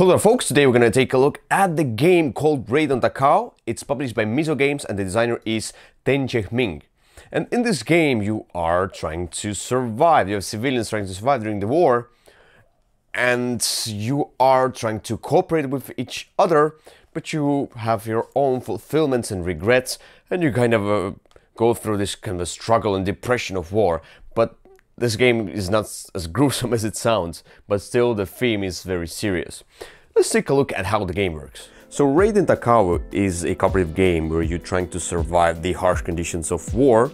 Hello there folks, today we're going to take a look at the game called Raid on Takao. It's published by Mizo Games and the designer is Ten Chieh-Ming. And in this game you are trying to survive, you have civilians trying to survive during the war, and you are trying to cooperate with each other, but you have your own fulfillments and regrets, and you kind of go through this kind of struggle and depression of war. But this game is not as gruesome as it sounds, but still the theme is very serious. Let's take a look at how the game works. So Raid on Takao is a cooperative game where you're trying to survive the harsh conditions of war.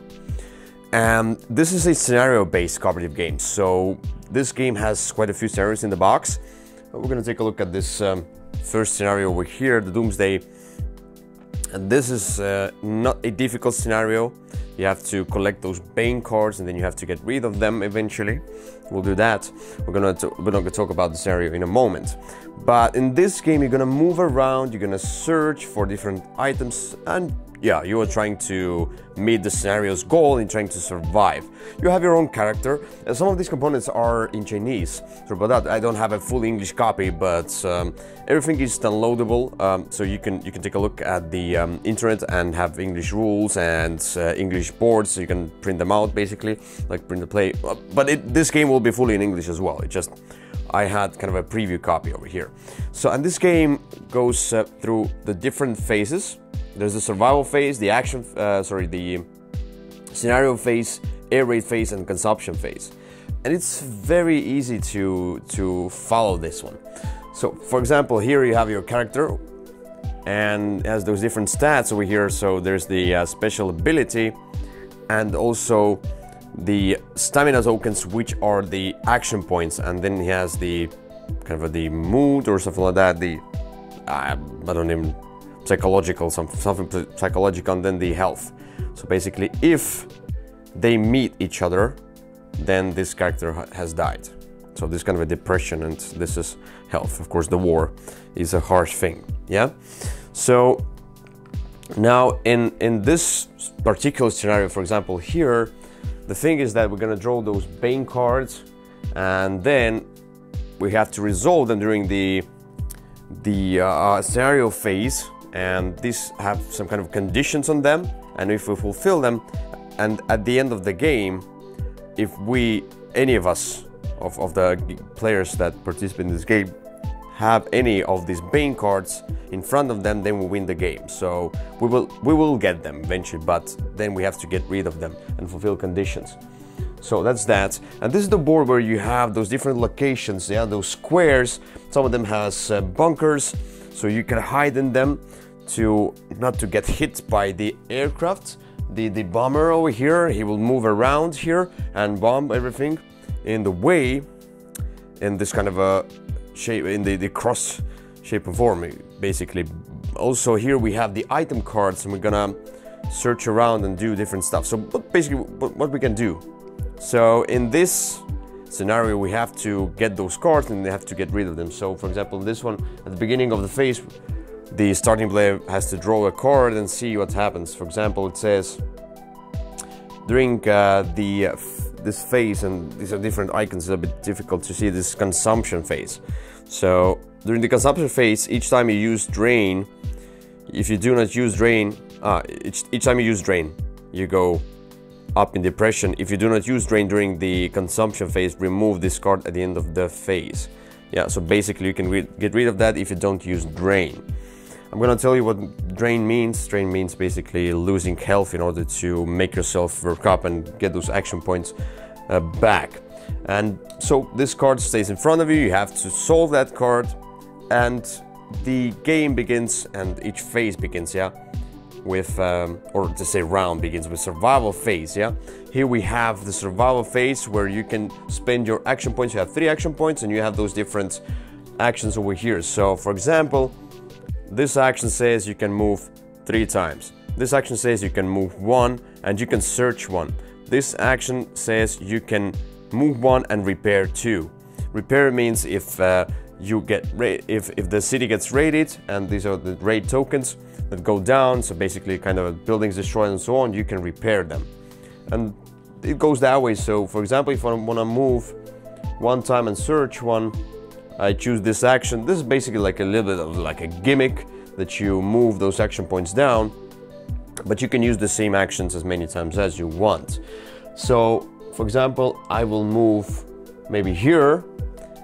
And this is a scenario-based cooperative game, so this game has quite a few scenarios in the box. We're gonna take a look at this first scenario over here, the Doomsday. And this is not a difficult scenario. You have to collect those Bane cards and then you have to get rid of them eventually. We'll do that. We're not gonna talk about the scenario in a moment. But in this game, you're gonna move around, you're gonna search for different items, and yeah, you are trying to meet the scenario's goal in trying to survive. You have your own character, and some of these components are in Chinese. So about that, I don't have a full English copy, but everything is downloadable, so you can take a look at the internet and have English rules and English boards, so you can print them out basically, like print and play. But this game will be fully in English as well. It just I had kind of a preview copy over here. So and this game goes through the different phases. There's the survival phase, the scenario phase, air raid phase, and consumption phase. And it's very easy to follow this one. So, for example, here you have your character, and it has those different stats over here. So there's the special ability, and also the stamina tokens, which are the action points. And then he has the kind of the mood or something like that. The I don't even. Psychological, something psychological, and then the health. So basically, if they meet each other, then this character has died. So this kind of a depression, and this is health. Of course, the war is a harsh thing, yeah? So now in this particular scenario, for example, here, the thing is that we're gonna draw those Bane cards, and then we have to resolve them during the scenario phase. And these have some kind of conditions on them, and if we fulfill them, and at the end of the game, if any of the players that participate in this game have any of these Bane cards in front of them, then we win the game. So we will get them eventually, but then we have to get rid of them and fulfill conditions. So that's that. And this is the board where you have those different locations. Yeah, those squares. Some of them has bunkers, so you can hide in them to not to get hit by the aircraft. The bomber over here, he will move around here and bomb everything in the way, in this kind of a shape, in the cross shape and form, basically. Also here we have the item cards, and we're gonna search around and do different stuff. So basically what we can do. So in this scenario, we have to get those cards and they have to get rid of them. So for example, this one, at the beginning of the phase, the starting player has to draw a card and see what happens. For example, it says during this phase, and these are different icons, it's a bit difficult to see, this consumption phase. So during the consumption phase, each time you use drain, if you do not use drain, each time you use drain, you go up in depression. If you do not use drain during the consumption phase, remove this card at the end of the phase. Yeah, so basically you can get rid of that if you don't use drain. I'm gonna tell you what drain means. Drain means basically losing health in order to make yourself work up and get those action points back. And so this card stays in front of you, you have to solve that card, and the game begins, and each phase begins, yeah? With, or to say round begins with survival phase, yeah? Here we have the survival phase where you can spend your action points. You have 3 action points and you have those different actions over here. So for example, this action says you can move 3 times. This action says you can move 1 and you can search 1. This action says you can move 1 and repair 2. Repair means if you get if the city gets raided, and these are the raid tokens that go down, so basically kind of buildings destroyed and so on, you can repair them. And it goes that way. So for example, if I want to move 1 time and search 1, I choose this action. This is basically like a little bit of like a gimmick that you move those action points down, but you can use the same actions as many times as you want. So, for example, I will move maybe here,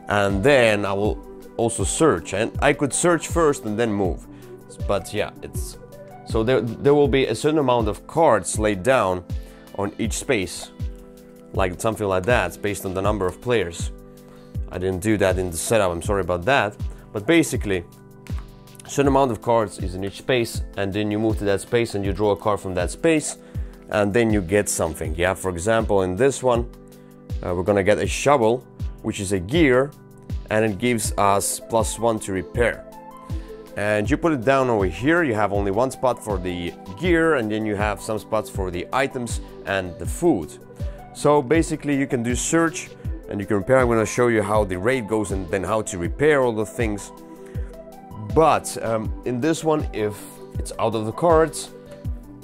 and then I will also search, and I could search first and then move. But yeah, it's so there will be a certain amount of cards laid down on each space, like something like that, based on the number of players. I didn't do that in the setup, I'm sorry about that, but basically a certain amount of cards is in each space, and then you move to that space and you draw a card from that space, and then you get something. Yeah, for example, in this one we're gonna get a shovel, which is a gear, and it gives us +1 to repair. And you put it down over here, you have only one spot for the gear, and then you have some spots for the items and the food. So basically you can do search and you can repair. I'm going to show you how the raid goes and then how to repair all the things. But in this one, if it's out of the cards,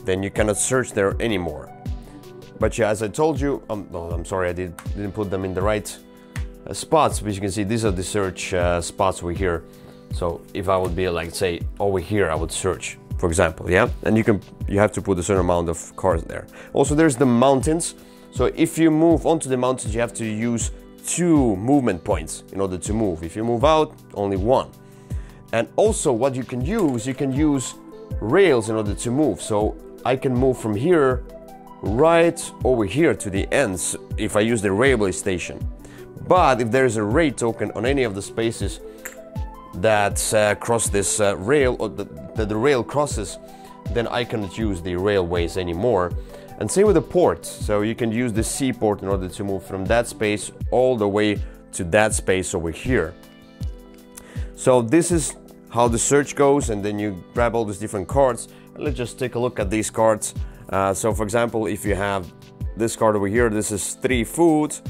then you cannot search there anymore. But yeah, as I told you, I'm sorry, I didn't put them in the right spots, but you can see these are the search spots over here. So if I would be like, say, over here, I would search, for example, yeah? And you have to put a certain amount of cards there. Also, there's the mountains. So if you move onto the mountains, you have to use 2 movement points in order to move. If you move out, only 1. And also what you can use rails in order to move. So I can move from here right over here to the ends if I use the railway station. But if there's a raid token on any of the spaces that cross this rail, or the rail crosses, then I cannot use the railways anymore. And same with the port, so you can use the seaport in order to move from that space all the way to that space over here. So this is how the search goes, and then you grab all these different cards. Let's just take a look at these cards. So for example, if you have this card over here, this is 3 foods,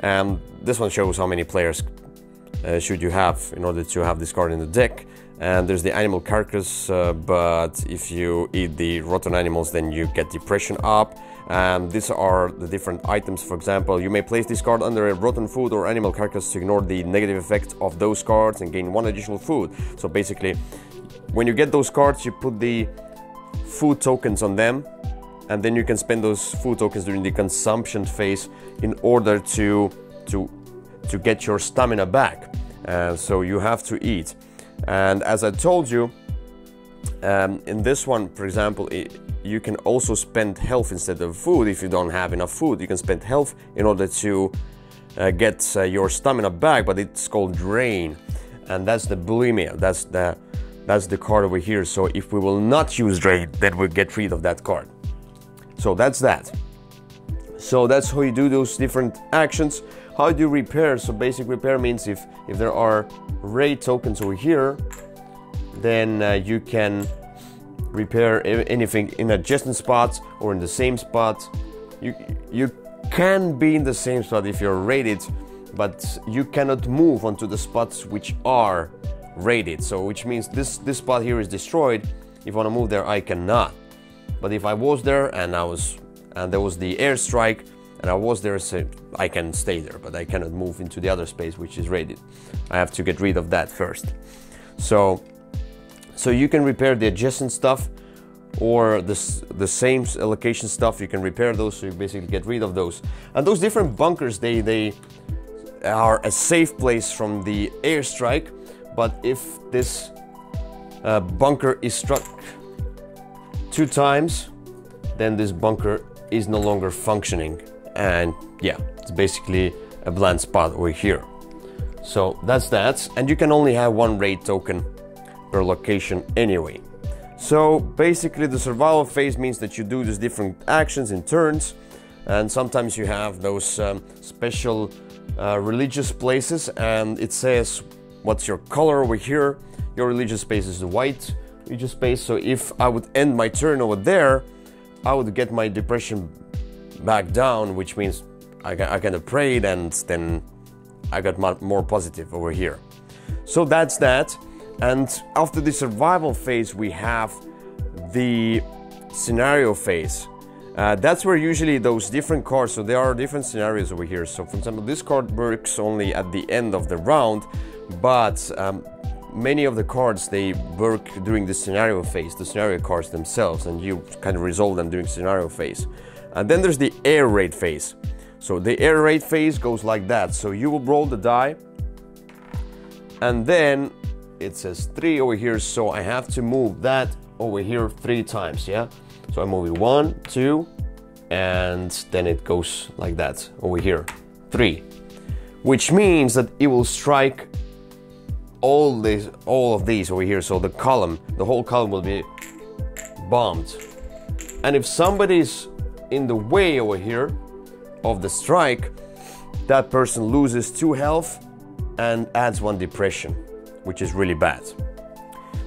and this one shows how many players should you have in order to have this card in the deck. And there's the animal carcass, but if you eat the rotten animals, then you get depression up. And these are the different items. For example, you may place this card under a rotten food or animal carcass to ignore the negative effect of those cards and gain 1 additional food. So basically, when you get those cards, you put the food tokens on them, and then you can spend those food tokens during the consumption phase in order to get your stamina back. So you have to eat. And as I told you, in this one, for example, you can also spend health instead of food. If you don't have enough food, you can spend health in order to get your stamina back, but it's called drain. And that's the bulimia, that's the card over here. So if we will not use drain, then we'll get rid of that card. So that's that. So that's how you do those different actions. How do you repair? So basic repair means if there are raid tokens over here, then you can repair anything in adjacent spots or in the same spot. You can be in the same spot if you're raided, but you cannot move onto the spots which are raided. So which means this spot here is destroyed. If I want to move there, I cannot. But if I was there and there was the airstrike, and I was there, so I can stay there, but I cannot move into the other space which is raided. I have to get rid of that first. So you can repair the adjacent stuff or the same location stuff. You can repair those, so you basically get rid of those. And those different bunkers, they are a safe place from the airstrike, but if this bunker is struck 2 times, then this bunker is no longer functioning. And yeah, it's basically a bland spot over here. So that's that. And you can only have 1 raid token per location anyway. So basically the survival phase means that you do these different actions in turns, and sometimes you have those special religious places, and it says what's your color over here. Your religious space is the white religious space. So if I would end my turn over there, I would get my depression back down, which means I kind of prayed, and then I got more positive over here. So that's that. And after the survival phase, we have the scenario phase. That's where usually those different cards, so there are different scenarios over here. So for example, this card works only at the end of the round, But many of the cards, they work during the scenario phase, the scenario cards themselves, and you kind of resolve them during scenario phase. And then there's the air raid phase. So the air raid phase goes like that. So you will roll the die, and then it says 3 over here, so I have to move that over here 3 times, yeah? So I move it 1, 2, and then it goes like that, over here, 3. Which means that it will strike all of these over here, so the column, the whole column will be bombed. And if somebody's in the way over here of the strike, that person loses 2 health and adds 1 depression, which is really bad.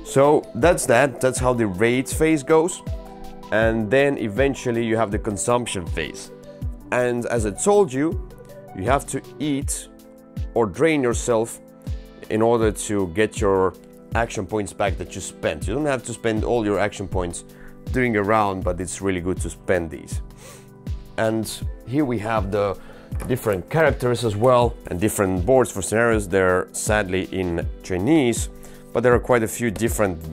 So that's that, that's how the raid phase goes. And then eventually you have the consumption phase. And as I told you, you have to eat or drain yourself in order to get your action points back that you spent. You don't have to spend all your action points during a round, but it's really good to spend these. And here we have the different characters as well, and different boards for scenarios. They're sadly in Chinese, but there are quite a few different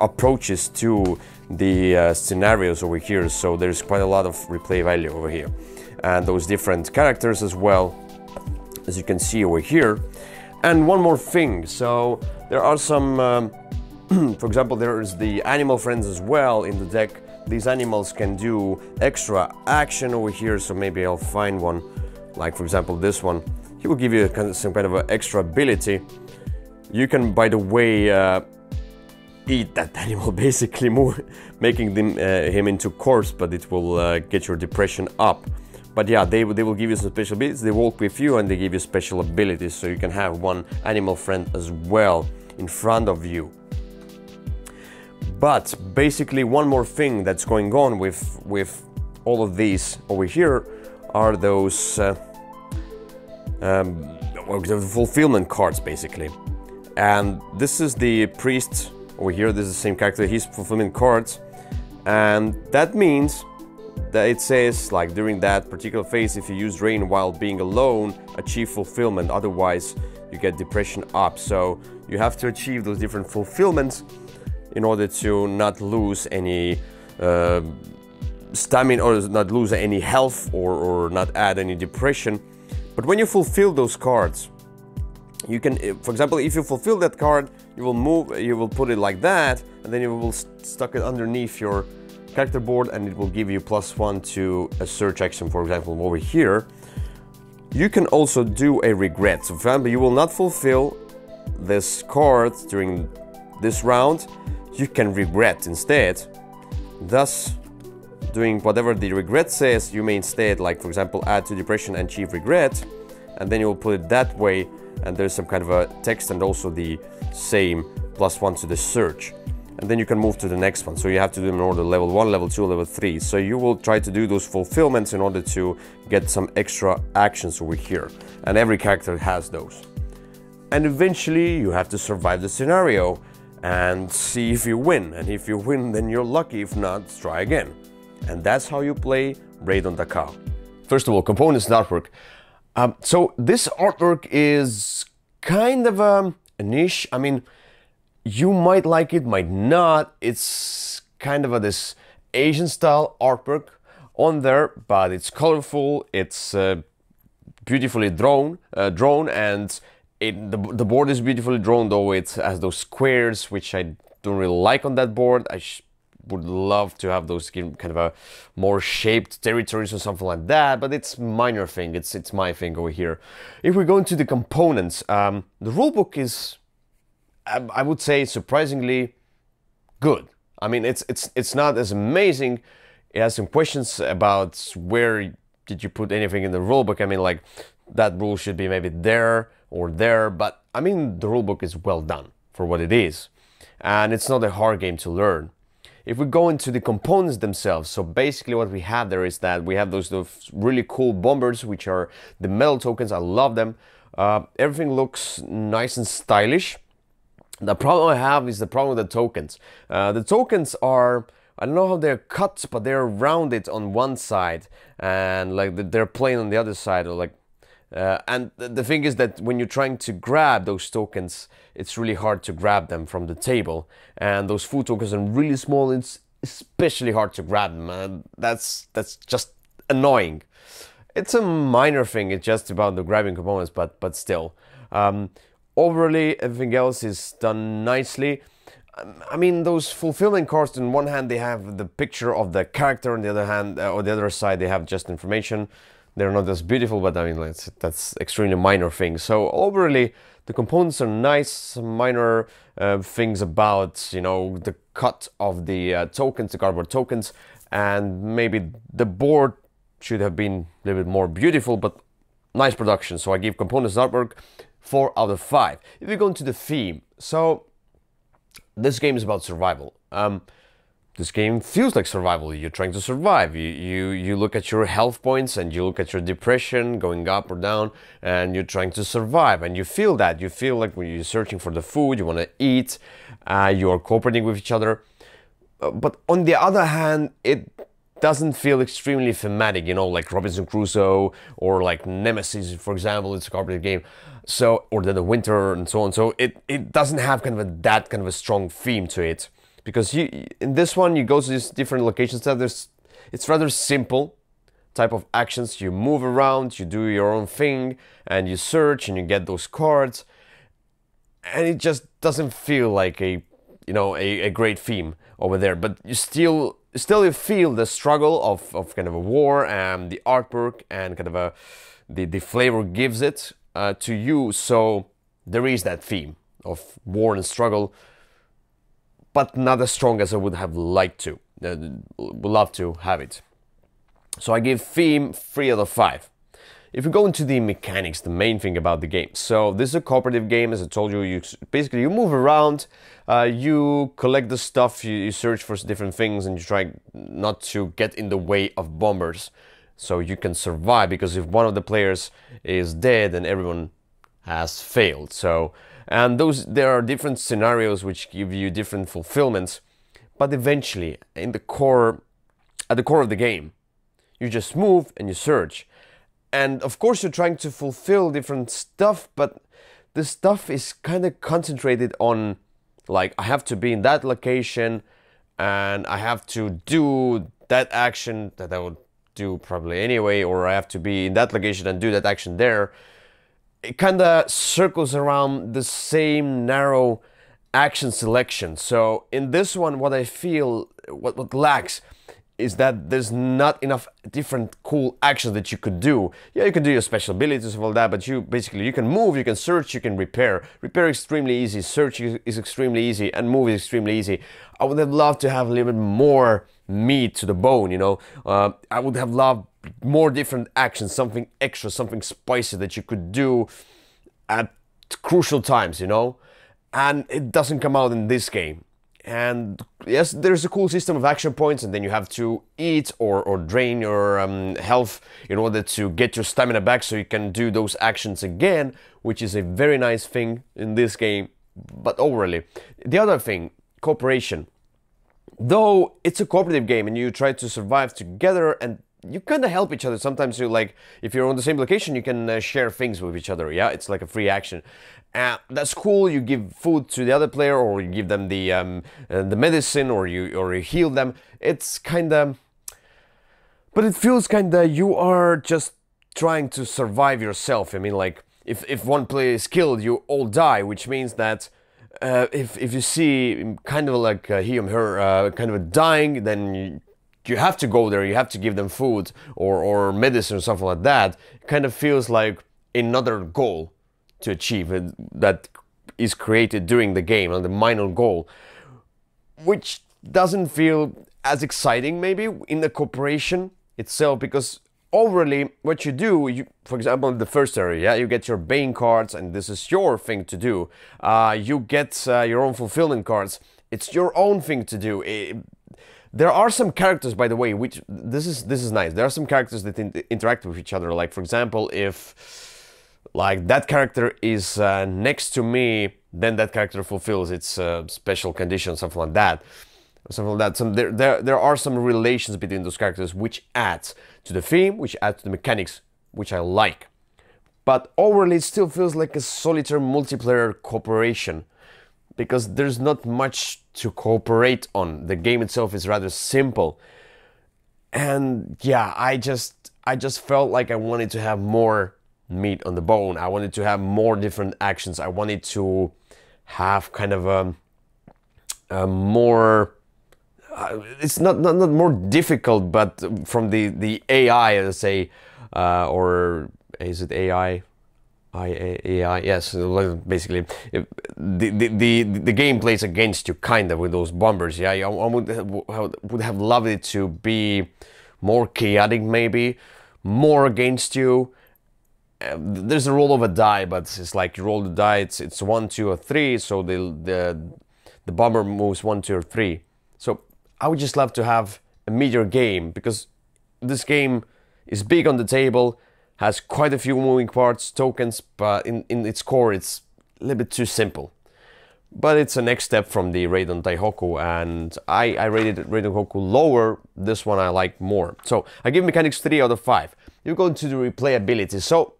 approaches to the scenarios over here, so there's quite a lot of replay value over here. And those different characters as well, as you can see over here. And one more thing, so there are some, for example, there is the animal friends as well in the deck. These animals can do extra action over here, so maybe I'll find one, like for example this one. He will give you some kind of an extra ability. You can, by the way, eat that animal, basically, more making them, him into corpse, but it will get your depression up. But yeah, they will give you some special abilities. They walk with you and they give you special abilities, so you can have one animal friend as well in front of you. But basically, one more thing that's going on with all of these over here are those fulfillment cards, basically. And this is the priest over here. This is the same character. His fulfillment cards, and that means that it says, like, during that particular phase, if you use rain while being alone, achieve fulfillment. Otherwise, you get depression up. So you have to achieve those different fulfillments in order to not lose any stamina, or not lose any health, or not add any depression. But when you fulfill those cards, you can, for example, if you fulfill that card, you will put it like that, and then you will stuck it underneath your character board, and it will give you +1 to a search action, for example, over here. You can also do a regret. So for example, you will not fulfill this card during this round. You can regret instead, thus doing whatever the regret says. You may instead, like for example, add to depression and achieve regret, and then you'll put it that way, and there's some kind of a text, and also the same +1 to the search, and then you can move to the next one. So you have to do them in order: level 1, level 2, level 3. So you will try to do those fulfillments in order to get some extra actions over here, and every character has those. And eventually you have to survive the scenario and see if you win, and if you win, then you're lucky. If not, try again. And that's how you play Raid on Takao. First of all, components and artwork. So this artwork is kind of a niche. I mean, you might like it, might not. It's kind of this Asian style artwork on there, but it's colorful, it's beautifully drawn, and the board is beautifully drawn, though it has those squares, which I don't really like on that board. I would love to have those kind of a more shaped territories or something like that, but it's minor thing. It's my thing over here. If we go into the components, the rulebook is, I would say, surprisingly good. I mean, it's not as amazing. It has some questions about where did you put anything in the rulebook. I mean, like, that rule should be maybe there or there, but I mean, the rulebook is well done for what it is, and it's not a hard game to learn. If we go into the components themselves, so basically what we have there is that we have those really cool bombers, which are the metal tokens. I love them. Everything looks nice and stylish. The problem I have is the problem with the tokens. The tokens are, I don't know how they're cut, but they're rounded on one side, and like they're plain on the other side, or like And the thing is that when you're trying to grab those tokens, it's really hard to grab them from the table. And those food tokens are really small, it's especially hard to grab them. And that's just annoying. It's a minor thing, it's just about the grabbing components, but still. Overly, everything else is done nicely. I mean, those fulfillment cards, on one hand, they have the picture of the character, on the other hand, on the other side, they have just information. They're not as beautiful, but I mean, that's extremely minor thing. So overly, the components are nice, minor things about, you know, the cut of the tokens, the cardboard tokens, and maybe the board should have been a little bit more beautiful, but nice production. So I give components artwork 4 out of 5. If we go into the theme, so this game is about survival. This game feels like survival. You're trying to survive. You look at your health points and you look at your depression going up or down, and you're trying to survive. And you feel that. You feel like when you're searching for the food, you want to eat, you're cooperating with each other. But on the other hand, it doesn't feel extremely thematic, you know, like Robinson Crusoe or like Nemesis, for example. It's a cooperative game. So, or then the winter and so on. So it doesn't have kind of that kind of a strong theme to it. Because in this one, you go to these different locations, it's rather simple type of actions. You move around, you do your own thing, and you search, and you get those cards. And it just doesn't feel like a great theme over there. But you still you feel the struggle of kind of a war, and the artwork and kind of the flavor gives it to you. So there is that theme of war and struggle, but not as strong as I would have liked to, would love to have it. So I give theme 3 out of 5. If we go into the mechanics, the main thing about the game. So this is a cooperative game, as I told you. You basically move around, you collect the stuff, you search for different things, and you try not to get in the way of bombers, so you can survive. Because if one of the players is dead, then everyone has failed. So. And there are different scenarios which give you different fulfillments, but eventually, at the core of the game, you just move and you search. And of course you're trying to fulfill different stuff, but the stuff is kind of concentrated on, like, I have to be in that location, and I have to do that action that I would do probably anyway, or I have to be in that location and do that action there. It kind of circles around the same narrow action selection. So in this one, what I feel, what lacks, is that there's not enough different cool actions that you could do. Yeah, you can do your special abilities and all that, but you can move, you can search, you can repair. Repair is extremely easy, search is extremely easy, and move is extremely easy. I would have loved to have a little bit more meat to the bone, you know. I would have loved more different actions, something extra, something spicy that you could do at crucial times, you know. And it doesn't come out in this game. And yes, there's a cool system of action points, and then you have to eat or drain your health in order to get your stamina back so you can do those actions again, which is a very nice thing in this game. But overall, the other thing, cooperation. Though it's a cooperative game and you try to survive together, and you kind of help each other. Sometimes you, like, if you're on the same location, you can share things with each other. Yeah, it's like a free action. That's cool. You give food to the other player, or you give them the medicine, or you heal them. It's kind of, but it feels kind of you are just trying to survive yourself. I mean, like, if one player is killed, you all die, which means that if you see kind of like he or her kind of dying, then you have to go there, you have to give them food or medicine or something like that. It kind of feels like another goal to achieve that is created during the game, and the minor goal, which doesn't feel as exciting maybe in the cooperation itself. Because overly, what you do, for example, in the first area, yeah, you get your Bane cards, and this is your thing to do. You get your own fulfillment cards. It's your own thing to do. There are some characters, by the way, which this is nice. There are some characters that interact with each other. Like, for example, if like that character is next to me, then that character fulfills its special condition, something like that, So there are some relations between those characters, which adds to the theme, which adds to the mechanics, which I like. but overall it still feels like a solitaire multiplayer cooperation, because there's not much to cooperate on. The game itself is rather simple. And yeah, I just felt like I wanted to have more meat on the bone. I wanted to have more different actions. I wanted to have kind of a more... it's not more difficult, but from the AI, let's say, or is it AI? AI, yes, basically, the game plays against you, kind of, with those bombers. Yeah, I would have loved it to be more chaotic, maybe, more against you. There's a roll of a die, but it's like you roll the die, it's 1, 2, or 3, so the bomber moves 1, 2, or 3. So I would just love to have a meteor game, because this game is big on the table, has quite a few moving parts, tokens, but in its core it's a little bit too simple. But it's a next step from the Raid on Takao, and I rated Raid on Takao lower. This one I like more. So I give mechanics 3 out of 5. You go into the replayability. So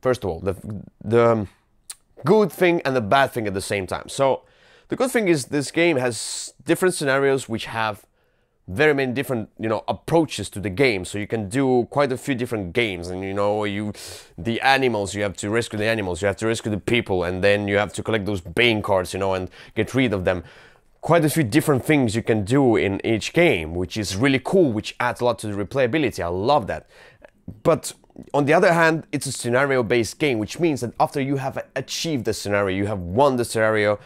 first of all, the good thing and the bad thing at the same time. So the good thing is this game has different scenarios which have very many different, you know, approaches to the game, so you can do quite a few different games. And you know, the animals, you have to rescue the animals, you have to rescue the people, and then you have to collect those Bane cards, you know, and get rid of them. Quite a few different things you can do in each game, which is really cool, which adds a lot to the replayability. I love that. But on the other hand, it's a scenario-based game, which means that after you have achieved the scenario, you have won the scenario.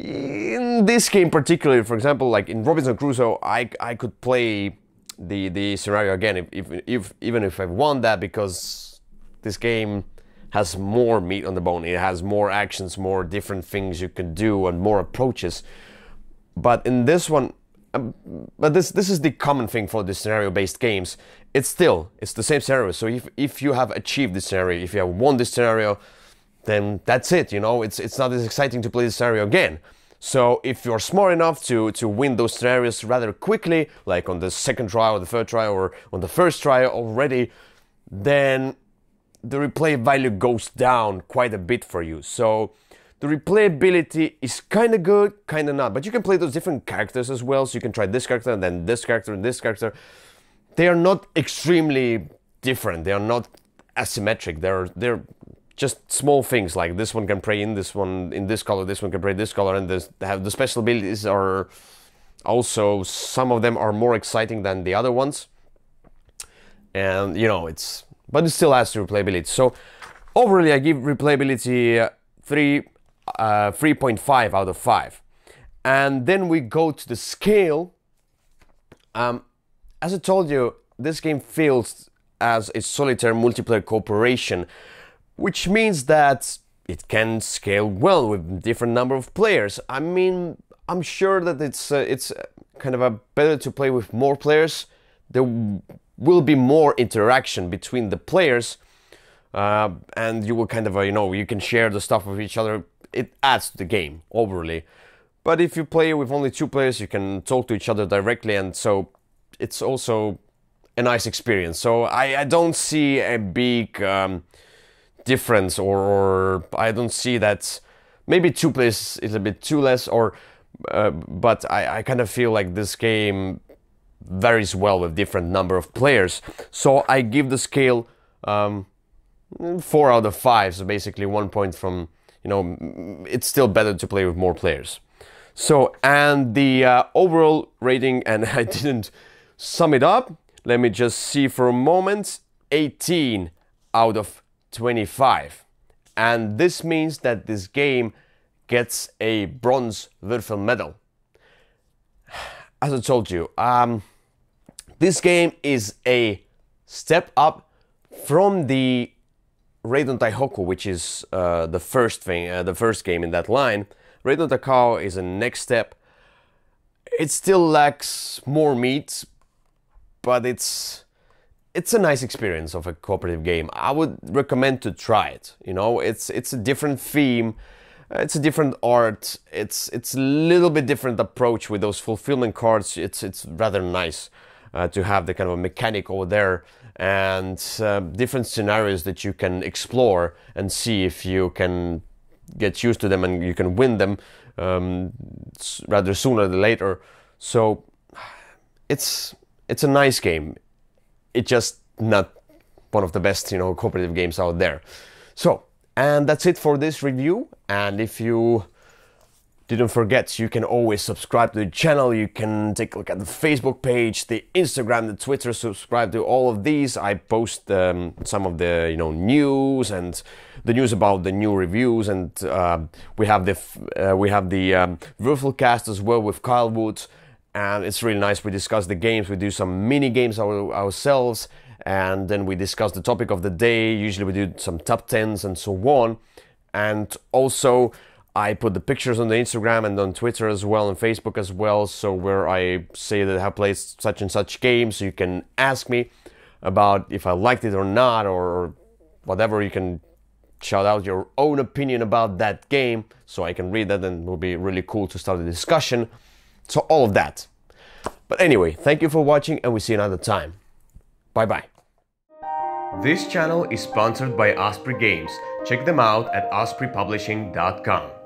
In this game particularly, for example, like in Robinson Crusoe, I could play the scenario again even if I won that, because this game has more meat on the bone. It has more actions, more different things you can do, and more approaches. But in this one, this is the common thing for the scenario-based games. It's the same scenario. So if you have achieved this scenario, if you have won this scenario, then that's it, you know, it's not as exciting to play the scenario again. So if you're smart enough to win those scenarios rather quickly, like on the second try or the third try or on the first try already, then the replay value goes down quite a bit for you. So the replayability is kind of good, kind of not, but you can play those different characters as well. So you can try this character and then this character and this character. They are not extremely different. They are not asymmetric. They're just small things, like this one can play in this one in this color, this one can play this color, and the special abilities are also, some of them are more exciting than the other ones. And you know, but it still has to replayability. So overall, I give replayability 3.5 out of 5. And then we go to the scale. As I told you, this game feels as a solitaire multiplayer cooperation, which means that it can scale well with different number of players. I mean, I'm sure that it's kind of better to play with more players. There will be more interaction between the players, and you will kind of, you know, you can share the stuff with each other. It adds to the game overly. But if you play with only 2 players, you can talk to each other directly, and so it's also a nice experience. So I don't see a big... difference, or I don't see that. Maybe 2 players is a bit too less, or but I kind of feel like this game varies well with different number of players. So I give the scale 4 out of 5, so basically 1 point from, you know, it's still better to play with more players. So, and the overall rating, and I didn't sum it up, let me just see for a moment, 18 out of 25, and this means that this game gets a bronze Würfel medal. As I told you, this game is a step up from the Raid on Takao, which is the first game in that line. Raid on Takao is a next step. It still lacks more meat, but it's a nice experience of a cooperative game. I would recommend to try it. You know, it's a different theme, it's a different art, it's a little bit different approach with those fulfillment cards. It's rather nice. to have the kind of a mechanic over there, and different scenarios that you can explore and see if you can get used to them and you can win them rather sooner than later. So it's a nice game. It's just not one of the best, you know, cooperative games out there. So, and that's it for this review. And if you didn't forget, you can always subscribe to the channel. You can take a look at the Facebook page, the Instagram, the Twitter. Subscribe to all of these. I post some of the, you know, news and the news about the new reviews. And we have the Würfelcast as well with Kyle Woods, and it's really nice. We discuss the games. We do some mini games ourselves, and then we discuss the topic of the day. Usually we do some top 10s and so on. And also, I put the pictures on the Instagram and on Twitter as well, and Facebook as well, so where I say that I have played such and such games, so you can ask me about if I liked it or not, or whatever. You can shout out your own opinion about that game, so I can read that, and it will be really cool to start a discussion. So all of that. But anyway, thank you for watching, and we'll see you another time. Bye-bye. This channel is sponsored by Osprey Games. Check them out at ospreypublishing.com.